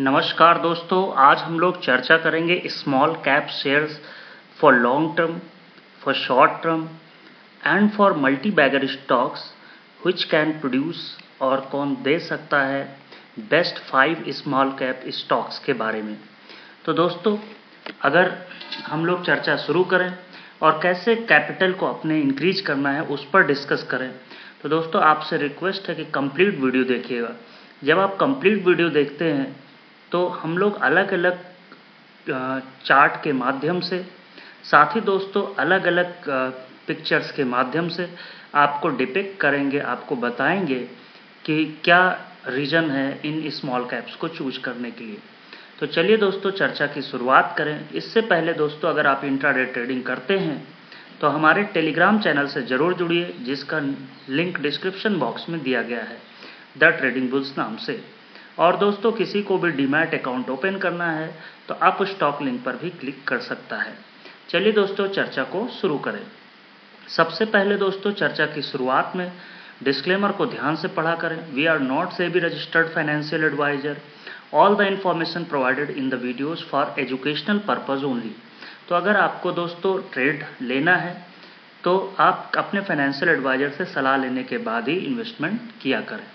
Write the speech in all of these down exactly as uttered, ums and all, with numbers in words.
नमस्कार दोस्तों, आज हम लोग चर्चा करेंगे small cap shares for long term, for short term and for multi bagger stocks which can produce और कौन दे सकता है best five small cap stocks के बारे में। तो दोस्तों, अगर हम लोग चर्चा शुरू करें और कैसे कैपिटल को अपने इंक्रीज करना है उस पर डिस्कस करें, तो दोस्तों आपसे रिक्वेस्ट है कि कंप्लीट वीडियो देखिएगा। जब आप कंप्लीट वीडियो देखते हैं तो हम लोग अलग अलग चार्ट के माध्यम से, साथ ही दोस्तों अलग अलग पिक्चर्स के माध्यम से आपको डिपिक्ट करेंगे, आपको बताएंगे कि क्या रीजन है इन स्मॉल कैप्स को चूज करने के लिए। तो चलिए दोस्तों, चर्चा की शुरुआत करें। इससे पहले दोस्तों, अगर आप इंट्राडे ट्रेडिंग करते हैं तो हमारे टेलीग्राम चैनल से ज़रूर जुड़िए, जिसका लिंक डिस्क्रिप्शन बॉक्स में दिया गया है द ट्रेडिंग बुल्स नाम से। और दोस्तों, किसी को भी डीमैट अकाउंट ओपन करना है तो आप स्टॉक लिंक पर भी क्लिक कर सकता है। चलिए दोस्तों, चर्चा को शुरू करें। सबसे पहले दोस्तों, चर्चा की शुरुआत में डिस्क्लेमर को ध्यान से पढ़ा करें। We are not SEBI registered financial adviser. All the information provided in the videos for educational purpose only. तो अगर आपको दोस्तों ट्रेड लेना है तो आप अपने फाइनेंशियल एडवाइजर से सलाह लेने के बाद ही इन्वेस्टमेंट किया करें।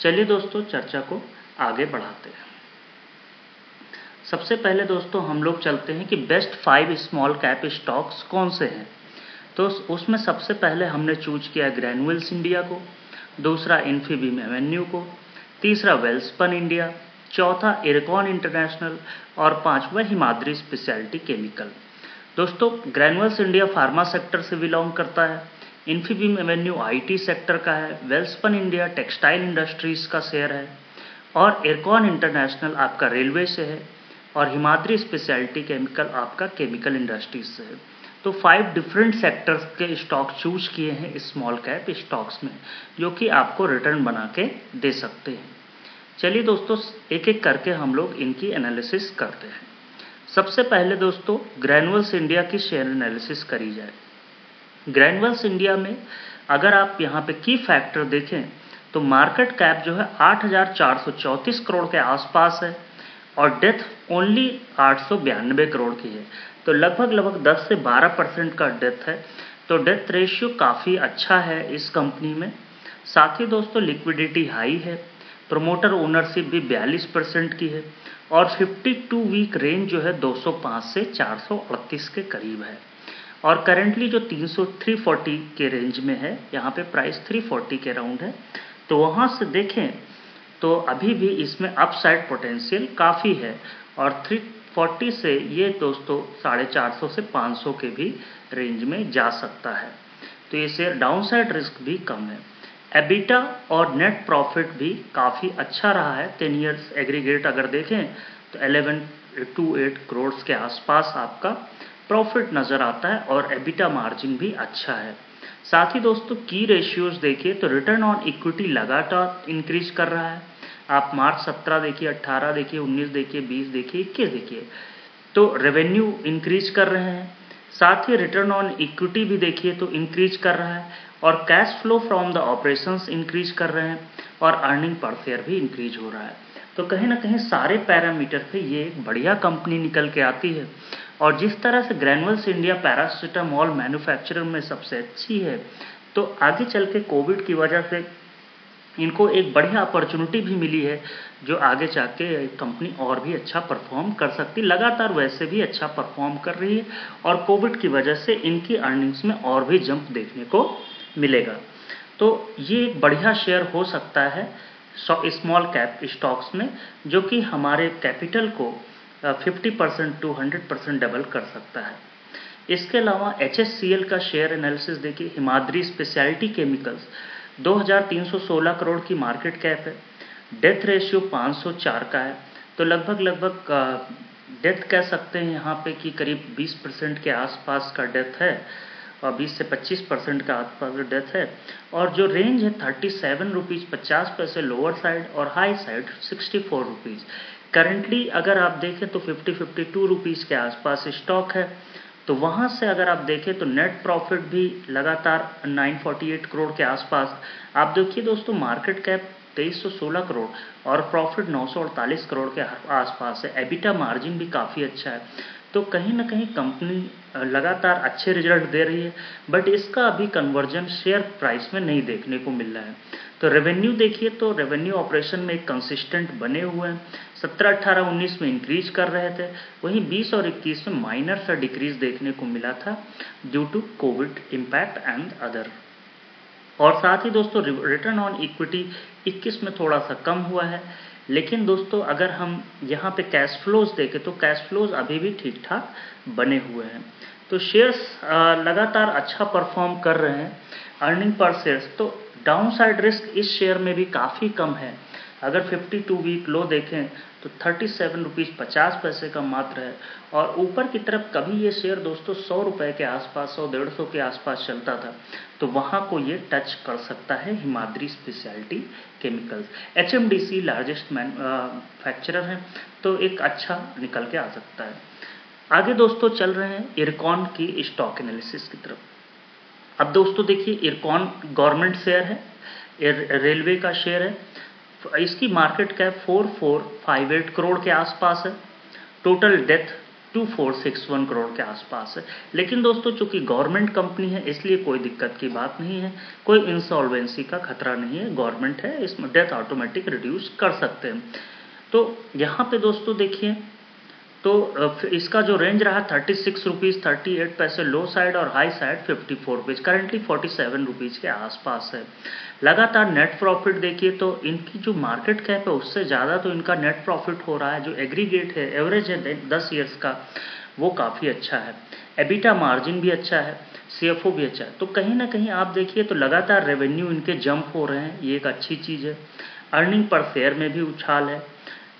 चलिए दोस्तों, चर्चा को आगे बढ़ाते हैं। सबसे पहले दोस्तों, हम लोग चलते हैं कि best five small cap stocks कौन से हैं। तो उसमें सबसे पहले हमने चूज किया ग्रैनुअल्स इंडिया को, दूसरा इन्फीबीम एवेन्यू को, तीसरा वेल्सपन इंडिया, चौथा इरकॉन इंटरनेशनल और पांचवा हिमाद्री स्पेशलिटी केमिकल। दोस्तों, ग्रैनुअल्स इंडिया फार्मा सेक्टर से बिलोंग करता है, इन्फीबीम एवेन्यू आईटी सेक्टर का है, वेल्सपन इंडिया टेक्सटाइल इंडस्ट्रीज का शेयर है और इरकॉन इंटरनेशनल आपका रेलवे से है और हिमाद्री स्पेशलिटी केमिकल आपका केमिकल इंडस्ट्रीज से है। तो फाइव डिफरेंट सेक्टर्स के स्टॉक चूज किए हैं स्मॉल कैप स्टॉक्स में, जो कि आपको रिटर्न बना के दे सकते हैं। चलिए दोस्तों, एक एक करके हम लोग इनकी एनालिसिस करते हैं। सबसे पहले दोस्तों, ग्रैनुअल्स इंडिया की शेयर एनालिसिस करी जाए। ग्रैनुअल्स इंडिया में अगर आप यहाँ पे की फैक्टर देखें तो मार्केट कैप जो है आठ हज़ार चार सौ चौंतीस करोड़ के आसपास है और डेथ ओनली आठ सौ बानवे करोड़ की है। तो लगभग लगभग दस से बारह परसेंट का डेथ है, तो डेथ रेशियो काफ़ी अच्छा है इस कंपनी में। साथ ही दोस्तों, लिक्विडिटी हाई है, प्रोमोटर ओनरशिप भी बयालीस परसेंट की है और बावन वीक रेंज जो है दो सौ पाँच से चार सौ अड़तीस के करीब है और करेंटली जो तीन सौ तीन सौ चालीस के रेंज में है, यहाँ पे प्राइस तीन सौ चालीस के अराउंड है। तो वहाँ से देखें तो अभी भी इसमें अपसाइड पोटेंशियल काफ़ी है और तीन सौ चालीस से ये दोस्तों साढ़े चार सौ से पाँच सौ के भी रेंज में जा सकता है। तो ये शेयर डाउनसाइड रिस्क भी कम है। एबिटा और नेट प्रॉफिट भी काफ़ी अच्छा रहा है। टेन ईयर्स एग्रीगेट अगर देखें तो ग्यारह सौ अट्ठाईस करोड़ के आसपास आपका प्रॉफिट नज़र आता है और एबिटा मार्जिन भी अच्छा है। साथ ही दोस्तों, की रेशियोज देखिए तो रिटर्न ऑन इक्विटी लगातार इंक्रीज कर रहा है। आप मार्च सत्रह देखिए, अट्ठारह देखिए, उन्नीस देखिए, बीस देखिए, इक्कीस देखिए, तो रेवेन्यू इंक्रीज कर रहे हैं। साथ ही रिटर्न ऑन इक्विटी भी देखिए तो इंक्रीज कर रहा है और cash flow from the operations increase कर रहे हैं और अर्निंग पर शेयर भी इंक्रीज हो रहा है। तो कहीं ना कहीं सारे पैरामीटर से ये एक बढ़िया कंपनी निकल के आती है। और जिस तरह से ग्रैनुअल्स इंडिया पैरासिटामॉल मैन्युफैक्चरर में सबसे अच्छी है, तो आगे चल के कोविड की वजह से इनको एक बढ़िया अपॉर्चुनिटी भी मिली है, जो आगे जाके कंपनी और भी अच्छा परफॉर्म कर सकती है। लगातार वैसे भी अच्छा परफॉर्म कर रही है और कोविड की वजह से इनकी अर्निंग्स में और भी जंप देखने को मिलेगा। तो ये एक बढ़िया शेयर हो सकता है स्मॉल कैप स्टॉक्स में, जो कि हमारे कैपिटल को fifty percent two hundred percent double कर सकता है। इसके अलावा एच एस सी एल का शेयर एनालिसिस देखिए। हिमाद्री स्पेशलिटी केमिकल्स दो हज़ार तीन सौ सोलह करोड़ की मार्केट कैप है, डेथ रेशियो पाँच सौ चार का है। तो लगभग लगभग डेथ कह सकते हैं यहाँ पे कि करीब बीस परसेंट के आसपास का डेथ है और बीस से पच्चीस परसेंट का आसपास डेथ है और जो रेंज है सैंतीस रुपीज़ पचास पैसे लोअर साइड और हाई साइड चौंसठ रुपीज़। करंटली अगर आप देखें तो पचास बावन रुपीज़ के आसपास स्टॉक है। तो वहाँ से अगर आप देखें तो नेट प्रॉफिट भी लगातार नौ सौ अड़तालीस करोड़ के आसपास। आप देखिए दोस्तों, मार्केट कैप तेईस सौ सोलह करोड़ और प्रॉफिट नौ सौ अड़तालीस करोड़ के आसपास है। एबिटा मार्जिन भी काफ़ी अच्छा है, तो कहीं ना कहीं कंपनी लगातार अच्छे रिजल्ट दे रही है, बट इसका अभी कन्वर्जन शेयर प्राइस में नहीं देखने को मिल रहा है। तो रेवेन्यू देखिए, तो रेवेन्यू ऑपरेशन में एक कंसिस्टेंट बने हुए हैं, सत्रह अट्ठारह उन्नीस में इंक्रीज कर रहे थे, वहीं बीस और इक्कीस में माइनर सा डिक्रीज देखने को मिला था due to Covid impact and other. और साथ ही दोस्तों रिटर्न ऑन इक्विटी इक्कीस में थोड़ा सा कम हुआ है, लेकिन दोस्तों अगर हम यहाँ पे कैश फ्लोज देखें तो कैश फ्लोज अभी भी ठीक ठाक बने हुए हैं। तो शेयर्स लगातार अच्छा परफॉर्म कर रहे हैं अर्निंग पर शेयर्स, तो डाउनसाइड रिस्क इस शेयर में भी काफ़ी कम है। अगर बावन वीक लो देखें तो सैंतीस रुपीज़ पचास पैसे का मात्र है, और ऊपर की तरफ कभी ये शेयर दोस्तों सौ रुपये के आसपास सौ डेढ़ सौ के आसपास चलता था, तो वहाँ को ये टच कर सकता है Himadri speciality chemicals. HMDC largest manufacturer है, तो एक अच्छा निकल के आ सकता है। आगे दोस्तों चल रहे हैं इरकॉन की स्टॉक एनालिसिस की तरफ। अब दोस्तों देखिए, इरकॉन गवर्नमेंट शेयर है, रेलवे का शेयर है, इसकी मार्केट कैप चौवालीस सौ अट्ठावन करोड़ के आसपास है, टोटल डेथ चौबीस सौ इकसठ करोड़ के आसपास है। लेकिन दोस्तों चूंकि गवर्नमेंट कंपनी है इसलिए कोई दिक्कत की बात नहीं है, कोई इंसॉल्वेंसी का खतरा नहीं है, गवर्नमेंट है, इसमें डेथ ऑटोमेटिक रिड्यूस कर सकते हैं। तो यहाँ पे दोस्तों देखिए, तो इसका जो रेंज रहा छत्तीस रुपीज़ थर्टी एट पैसे लो साइड और हाई साइड चौवन रुपीज़, करंटली सैंतालीस रुपीज़ के आसपास है। लगातार नेट प्रॉफिट देखिए तो इनकी जो मार्केट कैप है उससे ज़्यादा तो इनका नेट प्रॉफिट हो रहा है, जो एग्रीगेट है एवरेज है दस ईयर्स का, वो काफ़ी अच्छा है। एबिटा मार्जिन भी अच्छा है, सीएफओ भी अच्छा है। तो कहीं ना कहीं आप देखिए तो लगातार रेवेन्यू इनके जंप हो रहे हैं, ये एक अच्छी चीज़ है। अर्निंग पर शेयर में भी उछाल है,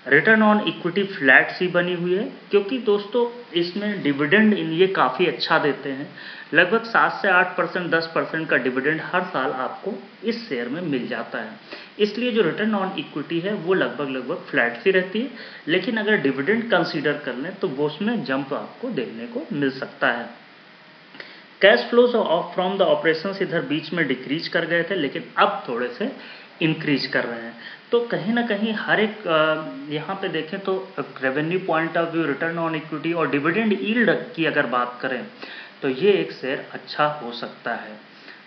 रिटर्न ऑन इक्विटी फ्लैट सी बनी हुई है, क्योंकि दोस्तों इसमें डिविडेंड इन ये काफ़ी अच्छा देते हैं, लगभग सात से आठ परसेंट दस परसेंट का डिविडेंड हर साल आपको इस शेयर में मिल जाता है, इसलिए जो रिटर्न ऑन इक्विटी है वो लगभग लगभग फ्लैट सी रहती है। लेकिन अगर डिविडेंड कंसीडर कर लें तो वो उसमें जंप आपको देखने को मिल सकता है। Cash flows from the operations इधर बीच में डिक्रीज कर गए थे, लेकिन अब थोड़े से इंक्रीज कर रहे हैं। तो कहीं ना कहीं हर एक यहाँ पे देखें तो revenue point of view, return on equity और डिविडेंड यील्ड की अगर बात करें तो ये एक शेयर अच्छा हो सकता है।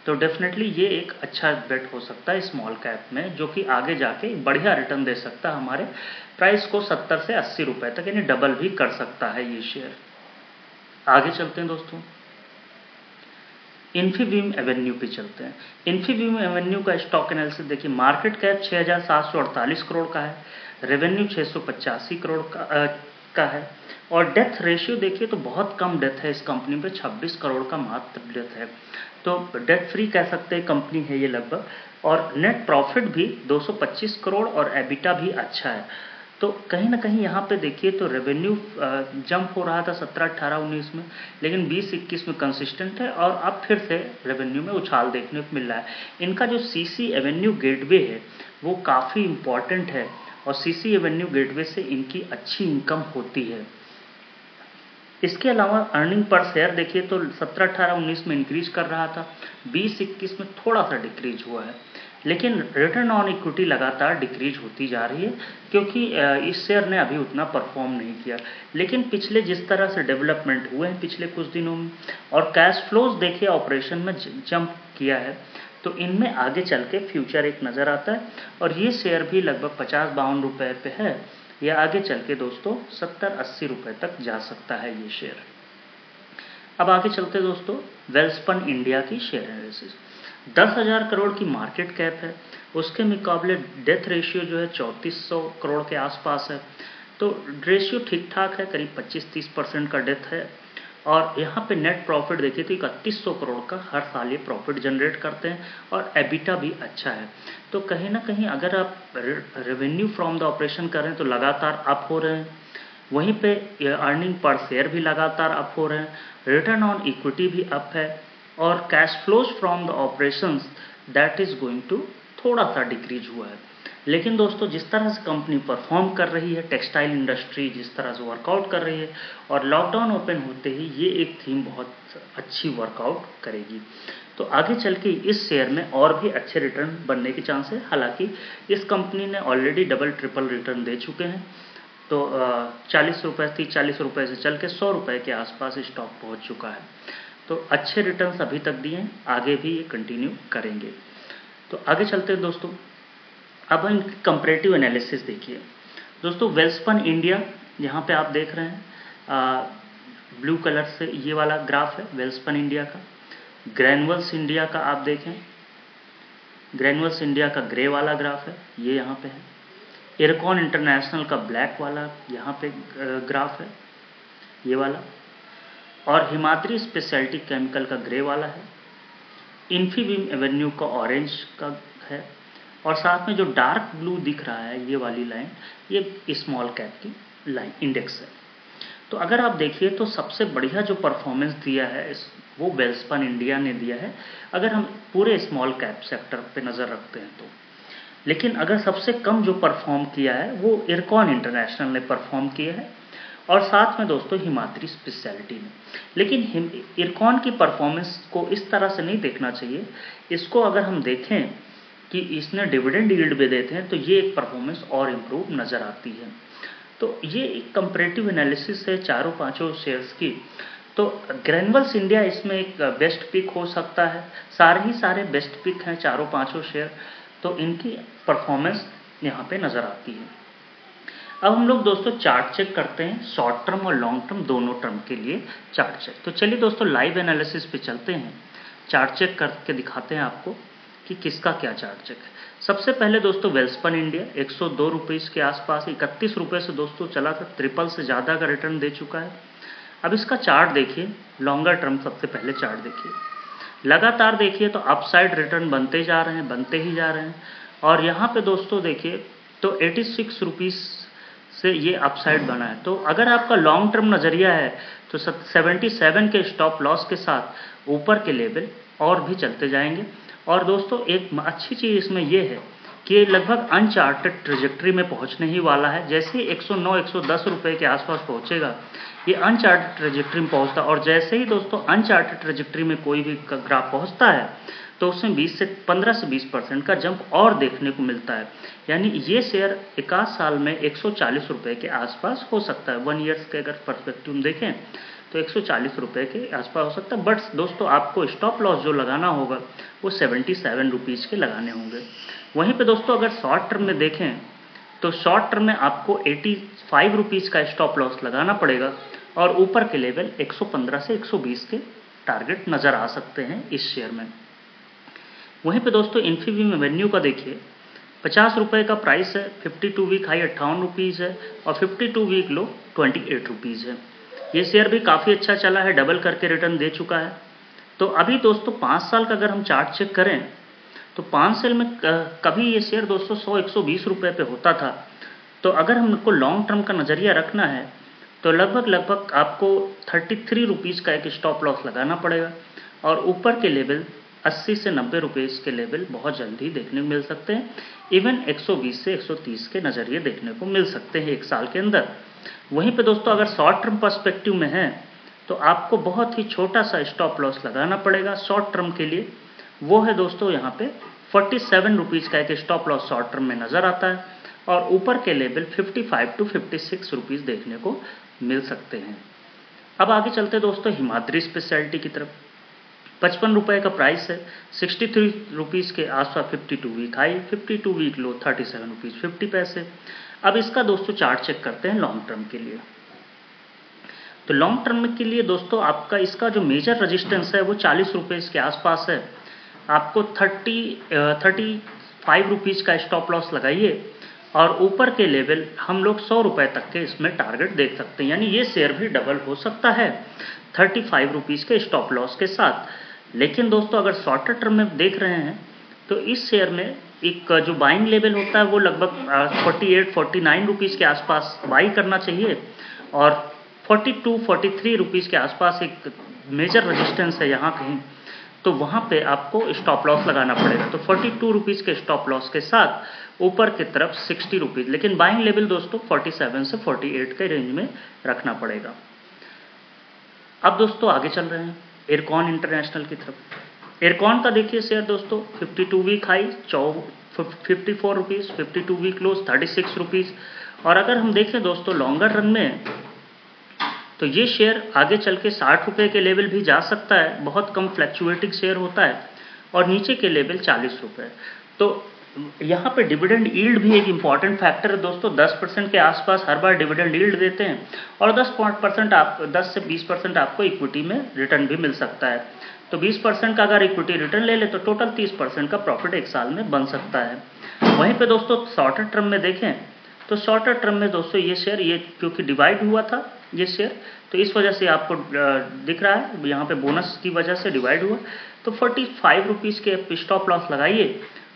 तो डेफिनेटली ये एक अच्छा बेट हो सकता है स्मॉल कैप में, जो कि आगे जाके बढ़िया रिटर्न दे सकता है, हमारे प्राइस को सत्तर से अस्सी रुपए तक यानी डबल भी कर सकता है ये शेयर। आगे चलते हैं दोस्तों, इन्फीबीम एवेन्यू पे चलते हैं। इन्फीबीम एवेन्यू का स्टॉक एनालिसिस देखिए, मार्केट कैप छह हज़ार सात सौ अड़तालीस करोड़ का है, रेवेन्यू छह सौ पचासी करोड़ का, आ, का है, और डेथ रेशियो देखिए तो बहुत कम डेथ है इस कंपनी पे, छब्बीस करोड़ का मात्र डेथ है, तो डेथ फ्री कह सकते हैं कंपनी है ये लगभग। और नेट प्रॉफिट भी दो सौ पच्चीस करोड़ और एबिटा भी अच्छा है। तो कहीं ना कहीं यहाँ पे देखिए तो रेवेन्यू जंप हो रहा था सत्रह अट्ठारह उन्नीस में, लेकिन बीस इक्कीस में कंसिस्टेंट है और अब फिर से रेवेन्यू में उछाल देखने को मिल रहा है। इनका जो सीसी एवेन्यू गेटवे है वो काफ़ी इम्पॉर्टेंट है, और सीसी एवेन्यू गेटवे से इनकी अच्छी इनकम होती है। इसके अलावा अर्निंग पर शेयर देखिए तो सत्रह अठारह उन्नीस में इंक्रीज कर रहा था, बीस इक्कीस में थोड़ा सा डिक्रीज हुआ है, लेकिन रिटर्न ऑन इक्विटी लगातार डिक्रीज होती जा रही है, क्योंकि इस शेयर ने अभी उतना परफॉर्म नहीं किया। लेकिन पिछले जिस तरह से डेवलपमेंट हुए हैं पिछले कुछ दिनों में, और कैश फ्लोज देखिए ऑपरेशन में जंप किया है, तो इनमें आगे चल के फ्यूचर एक नज़र आता है। और ये शेयर भी लगभग पचास बावन रुपये पे है, यह आगे चल के दोस्तों सत्तर अस्सी रुपये तक जा सकता है ये शेयर। अब आगे चलते दोस्तों वेल्सपन इंडिया की शेयर एनालिसिस। दस हज़ार करोड़ की मार्केट कैप है, उसके मुकाबले डेथ रेशियो जो है चौंतीस सौ करोड़ के आसपास है, तो रेशियो ठीक ठाक है, करीब पच्चीस तीस परसेंट का डेथ है। और यहाँ पे नेट प्रॉफिट देखिए तो इकतीस सौ करोड़ का हर साल ये प्रॉफिट जनरेट करते हैं, और एबिटा भी अच्छा है। तो कहीं ना कहीं अगर आप रेवेन्यू फ्रॉम द ऑपरेशन करें तो लगातार अप हो रहे हैं, वहीं पे अर्निंग पर शेयर भी लगातार अप हो रहे हैं, रिटर्न ऑन इक्विटी भी अप है, और cash flows from the operations that is going to थोड़ा सा डिक्रीज हुआ है। लेकिन दोस्तों जिस तरह से कंपनी परफॉर्म कर रही है, टेक्सटाइल इंडस्ट्री जिस तरह से वर्कआउट कर रही है, और लॉकडाउन ओपन होते ही ये एक थीम बहुत अच्छी वर्कआउट करेगी। तो आगे चल के इस शेयर में और भी अच्छे रिटर्न बनने की चांस है। हालांकि इस कंपनी ने ऑलरेडी डबल ट्रिपल रिटर्न दे चुके हैं, तो चालीस रुपये थी चालीस रुपये से चल के सौ रुपये के आसपास स्टॉक पहुंच चुका है। तो अच्छे रिटर्न्स अभी तक दिए हैं, आगे भी ये कंटिन्यू करेंगे। तो आगे चलते हैं दोस्तों, अब हम कंपैरेटिव एनालिसिस देखिए। दोस्तों वेल्सपन इंडिया यहाँ पे आप देख रहे हैं, आ, ब्लू कलर से ये वाला ग्राफ है वेल्सपन इंडिया का। ग्रैनुअल्स इंडिया का आप देखें, ग्रैनुअल्स इंडिया का ग्रे वाला ग्राफ है, ये यहाँ पे है। इरकॉन इंटरनेशनल का ब्लैक वाला यहाँ पे ग्राफ है, ये वाला। और हिमाद्री स्पेशलिटी केमिकल का ग्रे वाला है। इन्फीबीम एवेन्यू का ऑरेंज का है। और साथ में जो डार्क ब्लू दिख रहा है, ये वाली लाइन, ये स्मॉल कैप की लाइन इंडेक्स है। तो अगर आप देखिए तो सबसे बढ़िया जो परफॉर्मेंस दिया है वो वेल्सपन इंडिया ने दिया है, अगर हम पूरे स्मॉल कैप सेक्टर पे नज़र रखते हैं तो। लेकिन अगर सबसे कम जो परफॉर्म किया है वो इरकॉन इंटरनेशनल ने परफॉर्म किया है, और साथ में दोस्तों हिमाद्री स्पेशलिटी ने। लेकिन इरकॉन की परफॉर्मेंस को इस तरह से नहीं देखना चाहिए, इसको अगर हम देखें कि इसने डिविडेंड यील्ड भी देते हैं तो ये एक परफॉर्मेंस और इम्प्रूव नज़र आती है। तो ये एक कंपैरेटिव एनालिसिस है चारों पाँचों शेयर्स की। तो ग्रैनुअल्स इंडिया इसमें एक बेस्ट पिक हो सकता है, सारे ही सारे बेस्ट पिक हैं चारों पाँचों शेयर, तो इनकी परफॉर्मेंस यहाँ पे नज़र आती है। अब हम लोग दोस्तों चार्ट चेक करते हैं, शॉर्ट टर्म और लॉन्ग टर्म दोनों टर्म के लिए चार्ट चेक। तो चलिए दोस्तों लाइव एनालिसिस पे चलते हैं, चार्ट चेक करके दिखाते हैं आपको कि किसका क्या चार्ट चेक है। सबसे पहले दोस्तों वेल्सपन इंडिया एक सौ दो रुपये के आसपास, इकतीस रुपये से दोस्तों चला था, ट्रिपल से ज़्यादा का रिटर्न दे चुका है। अब इसका चार्ट देखिए, लॉन्गर टर्म सबसे पहले चार्ट देखिए, लगातार देखिए तो अपसाइड रिटर्न बनते जा रहे हैं, बनते ही जा रहे हैं। और यहाँ पे दोस्तों देखिए तो छियासी रुपीस से ये अपसाइड बना है। तो अगर आपका लॉन्ग टर्म नज़रिया है तो सतहत्तर के स्टॉप लॉस के साथ ऊपर के लेवल और भी चलते जाएंगे। और दोस्तों एक अच्छी चीज़ इसमें यह है कि लगभग अनचार्टेड ट्रेजेक्ट्री में पहुँचने ही वाला है। जैसे एक सौ नौ एक सौ दस रुपये के आसपास पहुँचेगा, ये अनचार्टेड ट्रेजेक्ट्री में पहुंचता, और जैसे ही दोस्तों अनचार्टेड ट्रेजेक्ट्री में कोई भी ग्राफ पहुंचता है तो उसमें बीस से पंद्रह से बीस परसेंट का जंप और देखने को मिलता है। यानी ये शेयर एकाध साल में एक सौ चालीस रुपए के आसपास हो सकता है। वन ईयर्स के अगर परस्पेक्टिव देखें तो एक सौ चालीस रुपए के आसपास हो सकता है। बट दोस्तों आपको स्टॉप लॉस जो लगाना होगा वो सतहत्तर रुपीज़ के लगाने होंगे। वहीं पर दोस्तों अगर शॉर्ट टर्म में देखें तो शॉर्ट टर्म में आपको पचासी रुपीज़ का स्टॉप लॉस लगाना पड़ेगा, और ऊपर के लेवल एक सौ पंद्रह से एक सौ बीस के टारगेट नज़र आ सकते हैं इस शेयर में। वहीं पे दोस्तों इन्फीबीम एवेन्यू का देखिए, पचास रुपये का प्राइस है, बावन वीक हाई अट्ठावन रुपीज़ है और बावन वीक लो अट्ठाईस रुपीज़ है। ये शेयर भी काफ़ी अच्छा चला है, डबल करके रिटर्न दे चुका है। तो अभी दोस्तों पाँच साल का अगर हम चार्ट चेक करें तो पाँच साल में कभी ये शेयर दोस्तों सौ एक सौ बीस रुपये पे होता था। तो अगर हमको लॉन्ग टर्म का नज़रिया रखना है तो लगभग लगभग आपको तैंतीस रुपीज़ का एक स्टॉप लॉस लगाना पड़ेगा, और ऊपर के लेवल अस्सी से नब्बे रुपीज़ के लेवल बहुत जल्दी देखने को मिल सकते हैं। इवन एक सौ बीस से एक सौ तीस के नज़रिए देखने को मिल सकते हैं एक साल के अंदर। वहीं पे दोस्तों अगर शॉर्ट टर्म पर्सपेक्टिव में है तो आपको बहुत ही छोटा सा स्टॉप लॉस लगाना पड़ेगा शॉर्ट टर्म के लिए। वो है दोस्तों यहाँ पे सैंतालीस रुपीज़ का एक स्टॉप लॉस शॉर्ट टर्म में नज़र आता है, और ऊपर के लेवल पचपन टू छप्पन रुपीज़ देखने को मिल सकते हैं। अब आगे चलते दोस्तों हिमाद्री स्पेशलिटी की तरफ। पचपन रुपये का प्राइस है, तिरेसठ रुपीज़ के आसपास बावन वीक हाई, बावन वीक लो सैंतीस रुपीज़ पचास पैसे। अब इसका दोस्तों चार्ट चेक करते हैं लॉन्ग टर्म के लिए। तो लॉन्ग टर्म के लिए दोस्तों आपका इसका जो मेजर रजिस्टेंस है वो चालीस रुपये के आसपास है। आपको तीस, पैंतीस रुपीज़ का स्टॉप लॉस लगाइए, और ऊपर के लेवल हम लोग सौ रुपये तक के इसमें टारगेट देख सकते हैं। यानी ये शेयर भी डबल हो सकता है पैंतीस रुपीज़ के स्टॉप लॉस के साथ। लेकिन दोस्तों अगर शॉर्टर टर्म में देख रहे हैं तो इस शेयर में एक जो बाइंग लेवल होता है वो लगभग अड़तालीस उनचास रुपीज़ के आसपास बाई करना चाहिए, और बयालीस तैंतालीस रुपीज़ के आसपास एक मेजर रजिस्टेंस है यहाँ कहीं, तो वहाँ पे आपको स्टॉप लॉस लगाना पड़ेगा। तो बयालीस रुपीज़ के स्टॉप लॉस के साथ ऊपर की तरफ साठ रुपीज़, लेकिन बाइंग लेवल दोस्तों सैंतालीस से अड़तालीस के रेंज में रखना पड़ेगा। अब दोस्तों आगे चल रहे हैं इरकॉन इंटरनेशनल की तरफ। इरकॉन का देखिए शेयर दोस्तों बावन वीक हाई चौवन चौवन रुपीस, बावन वीक क्लोज छत्तीस रुपीस। और अगर हम देखें दोस्तों लॉन्गर रन में तो ये शेयर आगे चल के साठ रुपये के लेवल भी जा सकता है, बहुत कम फ्लैक्चुएटिंग शेयर होता है, और नीचे के लेवल चालीस रुपये। तो यहाँ पे डिविडेंड यील्ड भी एक इम्पॉर्टेंट फैक्टर है दोस्तों। दस परसेंट के आसपास हर बार डिविडेंड यील्ड देते हैं और दस परसेंट आप दस से बीस परसेंट आपको इक्विटी में रिटर्न भी मिल सकता है। तो बीस परसेंट का अगर इक्विटी रिटर्न ले ले तो टोटल तीस परसेंट का प्रॉफिट एक साल में बन सकता है। वहीं पे दोस्तों शॉर्टर टर्म में देखें तो शॉर्टर टर्म में दोस्तों ये शेयर ये क्योंकि डिवाइड हुआ था ये शेयर, तो इस वजह से आपको दिख रहा है यहाँ पे बोनस की वजह से डिवाइड हुआ। तो फोर्टी फाइव रुपीज़ के स्टॉप लॉस लगाइए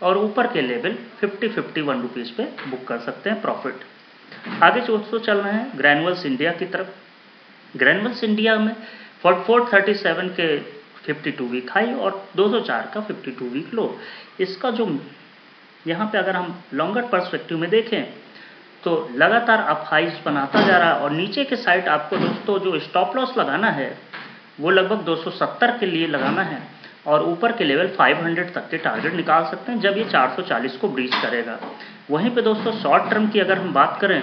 और ऊपर के level fifty fifty one rupees पे बुक कर सकते हैं प्रॉफिट। आगे दोस्तों चल रहे हैं ग्रैनुअल्स इंडिया की तरफ। ग्रैनुअल्स इंडिया में फोर थर्टी सेवन के बावन वीक हाई और दो सौ चार का बावन वीक लो। इसका जो यहाँ पे अगर हम लॉन्गर पर्सपेक्टिव में देखें तो लगातार आप हाईज बनाता जा रहा है और नीचे के साइड आपको दोस्तों जो स्टॉप लॉस लगाना है वो लगभग दो सौ सत्तर के लिए लगाना है और ऊपर के लेवल पाँच सौ तक के टारगेट निकाल सकते हैं जब ये चार सौ चालीस को ब्रीच करेगा। वहीं पे दोस्तों शॉर्ट टर्म की अगर हम बात करें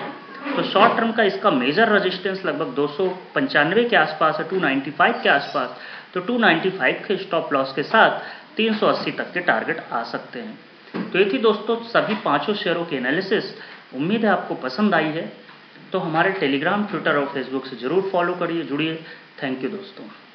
तो शॉर्ट टर्म का इसका मेजर रेजिस्टेंस लगभग दो सौ पंचानवे के आसपास है, दो सौ पचानवे के आसपास। तो दो सौ पचानवे के स्टॉप लॉस के साथ तीन सौ अस्सी तक के टारगेट आ सकते हैं। तो ये थी दोस्तों सभी पाँचों शेयरों की एनालिसिस, उम्मीद है आपको पसंद आई है। तो हमारे टेलीग्राम, ट्विटर और फेसबुक से ज़रूर फॉलो करिए, जुड़िए। थैंक यू दोस्तों।